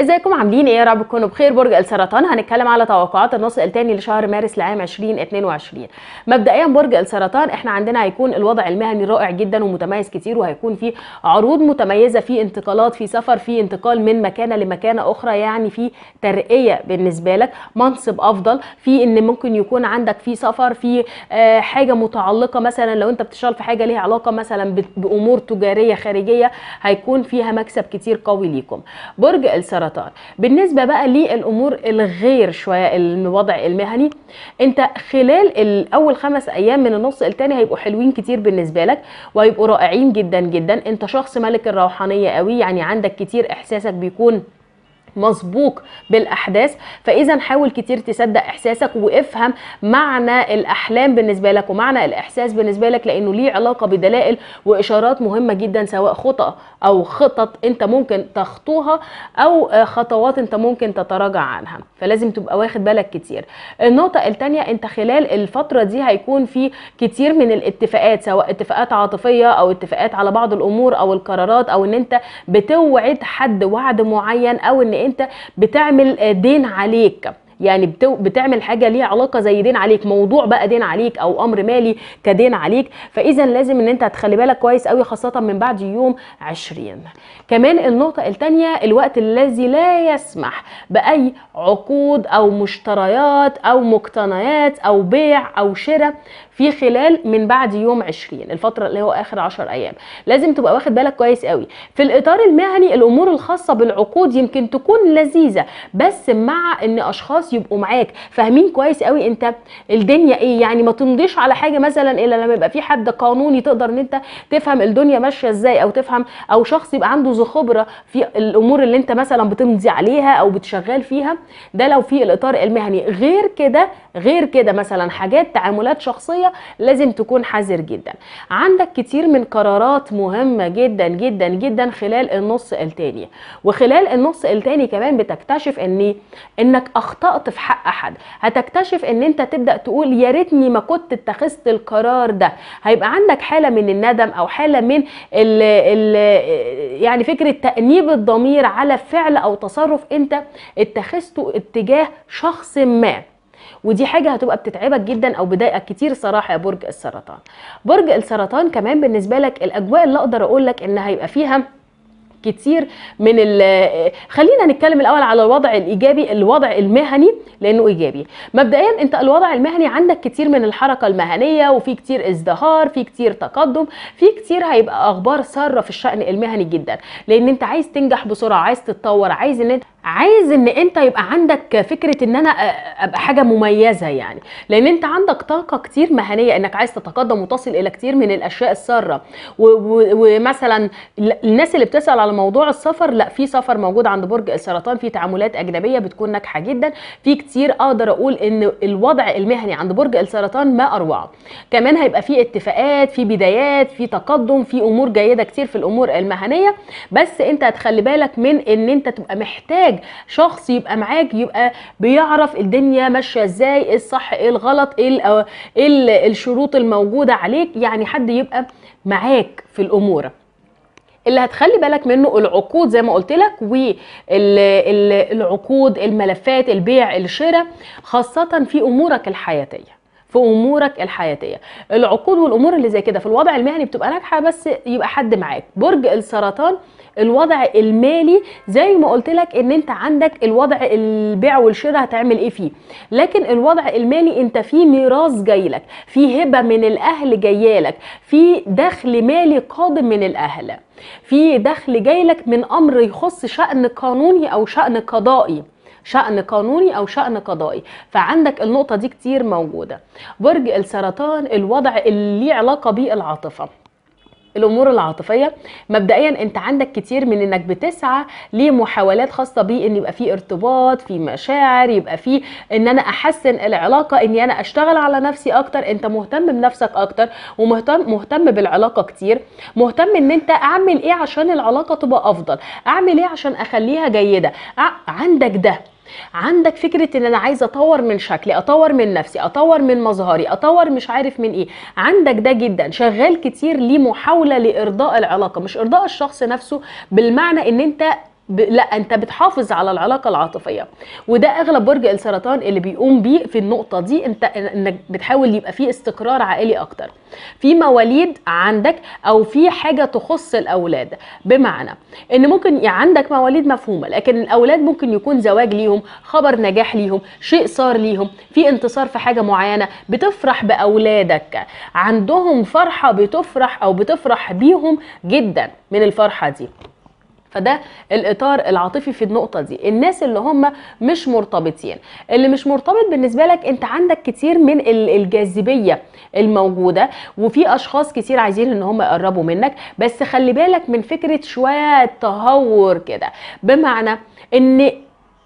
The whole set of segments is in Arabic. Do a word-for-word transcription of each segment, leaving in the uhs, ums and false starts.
ازيكم عاملين ايه؟ يا رب تكونوا بخير. برج السرطان هنتكلم على توقعات النص الثاني لشهر مارس لعام ألفين واثنين وعشرين. مبدئيا برج السرطان احنا عندنا هيكون الوضع المهني رائع جدا ومتميز كتير، وهيكون في عروض متميزه، في انتقالات، في سفر، في انتقال من مكانه لمكانه اخرى، يعني في ترقيه بالنسبه لك، منصب افضل، في ان ممكن يكون عندك في سفر، في آه حاجه متعلقه مثلا لو انت بتشتغل في حاجه ليها علاقه مثلا بامور تجاريه خارجيه هيكون فيها مكسب كتير قوي ليكم برج السرطان. بالنسبه بقى للامور الغير شويه الوضع المهني، انت خلال الاول خمس ايام من النص الثاني هيبقوا حلوين كتير بالنسبه لك وهيبقوا رائعين جدا جدا. انت شخص ملك الروحانيه قوي، يعني عندك كتير احساسك بيكون مسبوق بالاحداث، فاذا حاول كتير تصدق احساسك وافهم معنى الاحلام بالنسبه لك ومعنى الاحساس بالنسبه لك، لانه ليه علاقه بدلائل واشارات مهمه جدا، سواء خطأ او خطط انت ممكن تخطوها او خطوات انت ممكن تتراجع عنها، فلازم تبقى واخد بالك كتير. النقطه الثانيه، انت خلال الفتره دي هيكون في كتير من الاتفاقات، سواء اتفاقات عاطفيه او اتفاقات على بعض الامور او القرارات، او ان انت بتوعد حد وعد معين، او ان انت بتعمل دين عليك، يعني بتو بتعمل حاجه ليها علاقه زي دين عليك، موضوع بقى دين عليك او امر مالي كدين عليك، فاذا لازم ان انت هتخلي بالك كويس قوي خاصه من بعد يوم عشرين. كمان النقطه الثانيه، الوقت الذي لا يسمح باي عقود او مشتريات او مقتنيات او بيع او شراء في خلال من بعد يوم عشرين، الفتره اللي هو اخر عشر ايام لازم تبقى واخد بالك كويس قوي. في الاطار المهني الامور الخاصه بالعقود يمكن تكون لذيذه، بس مع ان اشخاص يبقوا معاك فاهمين كويس قوي انت الدنيا ايه، يعني ما تمضيش على حاجه مثلا الا لما يبقى في حد قانوني تقدر ان انت تفهم الدنيا ماشيه ازاي، او تفهم، او شخص يبقى عنده ذو خبره في الامور اللي انت مثلا بتمضي عليها او بتشغال فيها. ده لو في الاطار المهني. غير كده غير كده مثلا حاجات تعاملات شخصيه لازم تكون حذر جدا. عندك كتير من قرارات مهمه جدا جدا جدا خلال النص الثاني، وخلال النص الثاني كمان بتكتشف ان انك اخطأت في حق احد، هتكتشف ان انت تبدا تقول يا ريتني ما كنت اتخذت القرار ده، هيبقى عندك حاله من الندم او حاله من ال ال يعني فكره تانيب الضمير على فعل او تصرف انت اتخذته اتجاه شخص ما، ودي حاجه هتبقى بتتعبك جدا او بتضايقك كتير صراحه يا برج السرطان. برج السرطان كمان بالنسبه لك الاجواء اللي اقدر اقول لك ان هيبقى فيها كتير من ال خلينا نتكلم الاول على الوضع الايجابي، الوضع المهني لانه ايجابي. مبدئيا انت الوضع المهني عندك كتير من الحركه المهنيه، وفي كتير ازدهار، في كتير تقدم، في كتير هيبقى اخبار ساره في الشان المهني جدا، لان انت عايز تنجح بسرعه، عايز تتطور، عايز ان انت عايز ان انت يبقى عندك فكره ان انا ابقى حاجه مميزه، يعني لان انت عندك طاقه كتير مهنيه انك عايز تتقدم وتصل الى كتير من الاشياء الساره. ومثلا الناس اللي بتسال على موضوع السفر، لا في سفر موجود عند برج السرطان، في تعاملات اجنبيه بتكون ناجحه جدا، في كتير. اقدر اقول ان الوضع المهني عند برج السرطان ما اروعه. كمان هيبقى في اتفاقات، في بدايات، في تقدم، في امور جيده كتير في الامور المهنيه، بس انت هتخلي بالك من ان انت تبقى محتاج شخص يبقى معاك، يبقى بيعرف الدنيا ماشيه ازاي، ايه الصح، ايه الغلط، ايه ايه الشروط الموجوده عليك، يعني حد يبقى معاك في الامور. اللي هتخلي بالك منه العقود زي ما قلت لك، والعقود، الملفات، البيع، الشراء، خاصه في امورك الحياتيه. في امورك الحياتيه العقود والامور اللي زي كده في الوضع المهني بتبقى ناجحه، بس يبقى حد معاك. برج السرطان الوضع المالي زي ما قلت لك ان انت عندك الوضع البيع والشراء هتعمل ايه فيه، لكن الوضع المالي انت في ميراث جاي لك، في هبه من الاهل جايه لك، في دخل مالي قادم من الاهل، في دخل جاي لك من امر يخص شأن قانوني او شأن قضائي، شأن قانوني أو شأن قضائي، فعندك النقطة دي كتير موجودة. برج السرطان الوضع اللي ليه علاقة بالعاطفة، الامور العاطفيه مبدئيا انت عندك كتير من انك بتسعى لمحاولات خاصه بيه، ان يبقى في ارتباط، في مشاعر، يبقى في ان انا احسن العلاقه، اني انا اشتغل على نفسي اكتر. انت مهتم بنفسك اكتر ومهتم مهتم بالعلاقه كتير، مهتم ان انت اعمل ايه عشان العلاقه تبقى افضل، اعمل ايه عشان اخليها جيده. عندك ده، عندك فكرة ان انا عايز اطور من شكلي، اطور من نفسي، اطور من مظهري، اطور مش عارف من ايه، عندك ده جدا. شغال كتير لمحاولة لارضاء العلاقة، مش ارضاء الشخص نفسه بالمعنى ان انت ب... لا انت بتحافظ على العلاقه العاطفيه، وده اغلب برج السرطان اللي بيقوم بيه في النقطه دي، انت انك بتحاول يبقى فيه استقرار عائلي اكتر في مواليد عندك او في حاجه تخص الاولاد، بمعنى ان ممكن عندك مواليد مفهومه لكن الاولاد ممكن يكون زواج ليهم، خبر نجاح ليهم، شيء صار ليهم، في انتصار في حاجه معينه، بتفرح باولادك، عندهم فرحه بتفرح او بتفرح بيهم جدا من الفرحه دي. فده الاطار العاطفي في النقطه دي. الناس اللي هم مش مرتبطين، اللي مش مرتبط بالنسبه لك انت عندك كتير من الجاذبيه الموجوده، وفي اشخاص كتير عايزين ان هم يقربوا منك، بس خلي بالك من فكره شويه تهور كده، بمعنى ان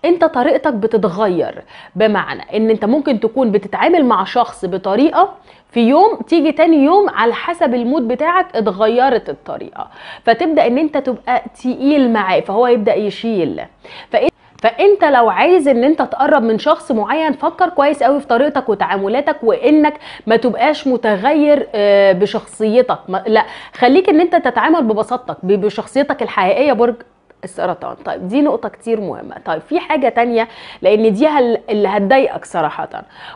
انت طريقتك بتتغير، بمعنى ان انت ممكن تكون بتتعامل مع شخص بطريقه في يوم تيجي تاني يوم على حسب المود بتاعك اتغيرت الطريقه، فتبدا ان انت تبقى تقيل معاه فهو يبدا يشيل. فإن فانت لو عايز ان انت تقرب من شخص معين فكر كويس قوي في طريقتك وتعاملاتك، وانك ما تبقاش متغير بشخصيتك، لا خليك ان انت تتعامل ببساطتك بشخصيتك الحقيقيه برج السرطان. طيب دي نقطة كتير مهمة. طيب في حاجة تانية لأن دي هل... اللي هتضايقك صراحة.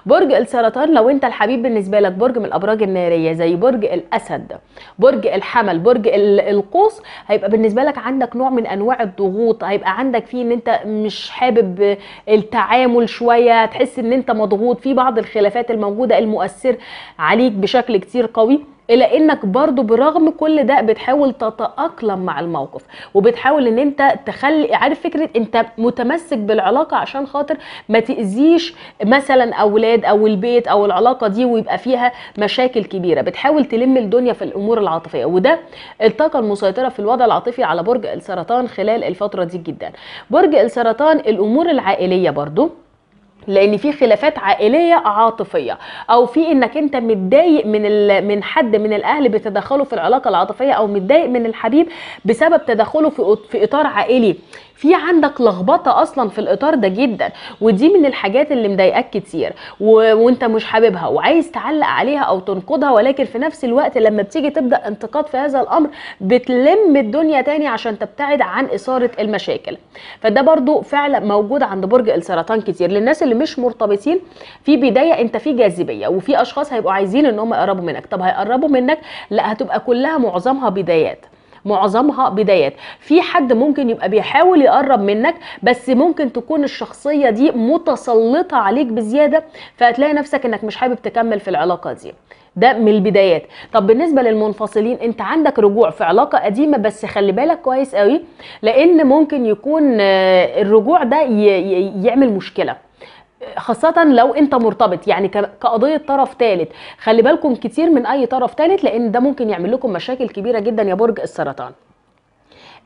برج السرطان لو أنت الحبيب بالنسبة لك برج من الأبراج النارية زي برج الأسد، برج الحمل، برج ال... القوس، هيبقى بالنسبة لك عندك نوع من أنواع الضغوط، هيبقى عندك فيه إن أنت مش حابب التعامل شوية، تحس إن أنت مضغوط في بعض الخلافات الموجودة المؤثر عليك بشكل كتير قوي، إلى إنك برضو برغم كل ده بتحاول تتأقلم مع الموقف، وبتحاول إن أنت تخلي عارف فكرة أنت متمسك بالعلاقة عشان خاطر ما تأذيش مثلا أولاد أو البيت أو العلاقة دي ويبقى فيها مشاكل كبيرة، بتحاول تلم الدنيا في الأمور العاطفية، وده الطاقة المسيطرة في الوضع العاطفي على برج السرطان خلال الفترة دي جدا. برج السرطان الأمور العائلية برضو، لان في خلافات عائليه عاطفيه، او في انك انت متضايق من من حد من الاهل بتدخله في العلاقه العاطفيه، او متضايق من الحبيب بسبب تدخله في في اطار عائلي، في عندك لخبطه اصلا في الاطار ده جدا، ودي من الحاجات اللي مضايقاك كتير و... وانت مش حاببها وعايز تعلق عليها او تنقضها، ولكن في نفس الوقت لما بتيجي تبدا انتقاد في هذا الامر بتلم الدنيا تاني عشان تبتعد عن اثاره المشاكل. فده برضو فعلا موجود عند برج السرطان كتير. للناس اللي مش مرتبطين في بدايه انت في جاذبيه وفي اشخاص هيبقوا عايزين ان هم يقربوا منك، طب هيقربوا منك؟ لا هتبقى كلها معظمها بدايات، معظمها بدايات، في حد ممكن يبقى بيحاول يقرب منك بس ممكن تكون الشخصيه دي متسلطه عليك بزياده، فهتلاقي نفسك انك مش حابب تكمل في العلاقه دي، ده من البدايات. طب بالنسبه للمنفصلين انت عندك رجوع في علاقه قديمه، بس خلي بالك كويس قوي لان ممكن يكون الرجوع ده يعمل مشكله، خاصة لو انت مرتبط يعني كقضية طرف ثالث، خلي بالكم كتير من اي طرف ثالث لان ده ممكن يعمل لكم مشاكل كبيرة جدا يا برج السرطان.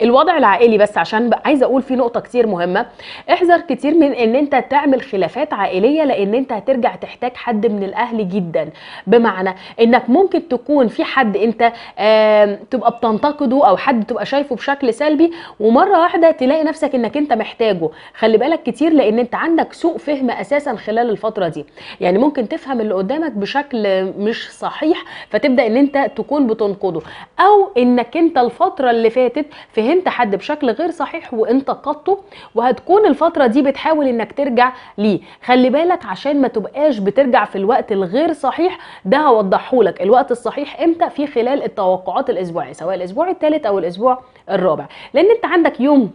الوضع العائلي بس عشان عايزه اقول في نقطه كتير مهمه، احذر كتير من ان انت تعمل خلافات عائليه لان انت هترجع تحتاج حد من الاهل جدا، بمعنى انك ممكن تكون في حد انت آه تبقى بتنتقده او حد تبقى شايفه بشكل سلبي ومره واحده تلاقي نفسك انك انت محتاجه، خلي بالك كتير لان انت عندك سوء فهم اساسا خلال الفتره دي، يعني ممكن تفهم اللي قدامك بشكل مش صحيح فتبدا ان انت تكون بتنقده، او انك انت الفتره اللي فاتت فهمت انت حد بشكل غير صحيح وانتقدته وهتكون الفتره دي بتحاول انك ترجع ليه، خلي بالك عشان ما تبقاش بترجع في الوقت الغير صحيح، ده هوضحهولك الوقت الصحيح امتى في خلال التوقعات الاسبوعيه سواء الاسبوع الثالث او الاسبوع الرابع، لان انت عندك يوم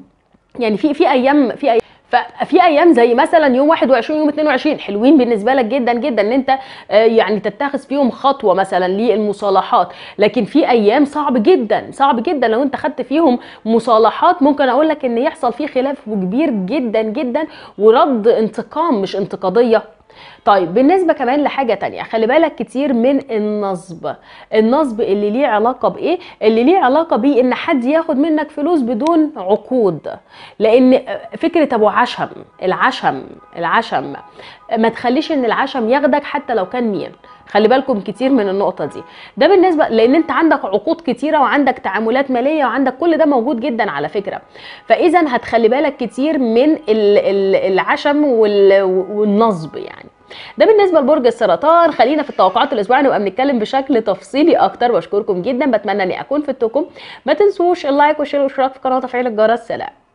يعني في في ايام في أي... ففي ايام زي مثلا يوم واحد وعشرين يوم اتنين وعشرين حلوين بالنسبه لك جدا جدا ان انت يعني تتخذ فيهم خطوه مثلا للمصالحات، لكن في ايام صعب جدا صعب جدا لو انت خدت فيهم مصالحات ممكن اقول لك ان يحصل فيه خلاف كبير جدا جدا ورد انتقام مش انتقاديه. طيب بالنسبه كمان لحاجه تانية خلي بالك كتير من النصب، النصب اللي ليه علاقه بايه؟ اللي ليه علاقه بيه ان حد ياخد منك فلوس بدون عقود، لان فكره ابو عشم العشم العشم ما تخليش ان العشم ياخدك حتى لو كان مين، خلي بالكم كتير من النقطه دي، ده بالنسبه لان انت عندك عقود كتيره وعندك تعاملات ماليه وعندك كل ده موجود جدا على فكره، فاذا هتخلي بالك كتير من العشم والنصب يعني. ده بالنسبه لبرج السرطان. خلينا في التوقعات الاسبوعيه نبقى بنتكلم بشكل تفصيلي اكتر. بشكركم جدا، بتمنى اني اكون فدتكم، ما تنسوش اللايك والشير والاشتراك في القناه وتفعيل الجرس. سلام.